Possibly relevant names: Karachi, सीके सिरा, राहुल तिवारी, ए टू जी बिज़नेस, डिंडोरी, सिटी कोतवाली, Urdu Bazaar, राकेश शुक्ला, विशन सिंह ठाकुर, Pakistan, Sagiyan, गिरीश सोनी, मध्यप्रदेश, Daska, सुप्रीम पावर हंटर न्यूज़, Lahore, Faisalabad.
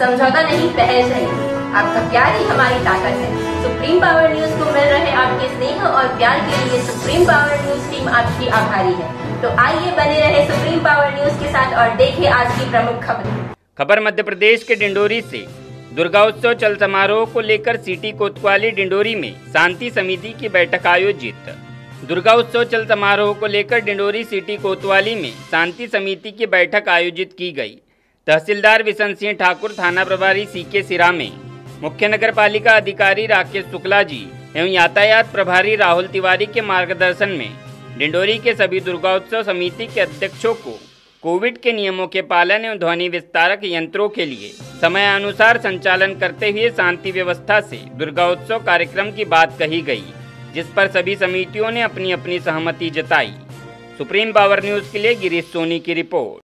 समझौता नहीं, पहल चाहिए। आपका प्यार ही हमारी ताकत है। सुप्रीम पावर न्यूज़ को मिल रहे आपके स्नेह और प्यार के लिए सुप्रीम पावर न्यूज़ टीम आपकी आभारी है। तो आइए बने रहे सुप्रीम पावर न्यूज़ के साथ और देखें आज की प्रमुख खबरें। खबर मध्य प्रदेश के डिंडोरी से। दुर्गा उत्सव चल समारोह को लेकर सिटी कोतवाली डिंडोरी में शांति समिति की बैठक आयोजित। दुर्गा उत्सव चल समारोह को लेकर डिंडोरी सिटी कोतवाली में शांति समिति की बैठक आयोजित की गई। तहसीलदार विशन सिंह ठाकुर, थाना प्रभारी सीके सिरा में मुख्य नगरपालिका अधिकारी राकेश शुक्ला जी एवं यातायात प्रभारी राहुल तिवारी के मार्गदर्शन में डिंडोरी के सभी दुर्गा उत्सव समिति के अध्यक्षों को कोविड के नियमों के पालन एवं ध्वनि विस्तारक यंत्रों के लिए समयानुसार संचालन करते हुए शांति व्यवस्था से दुर्गा उत्सव कार्यक्रम की बात कही गई, जिस पर सभी समितियों ने अपनी अपनी सहमति जताई। सुप्रीम पावर न्यूज़ के लिए गिरीश सोनी की रिपोर्ट।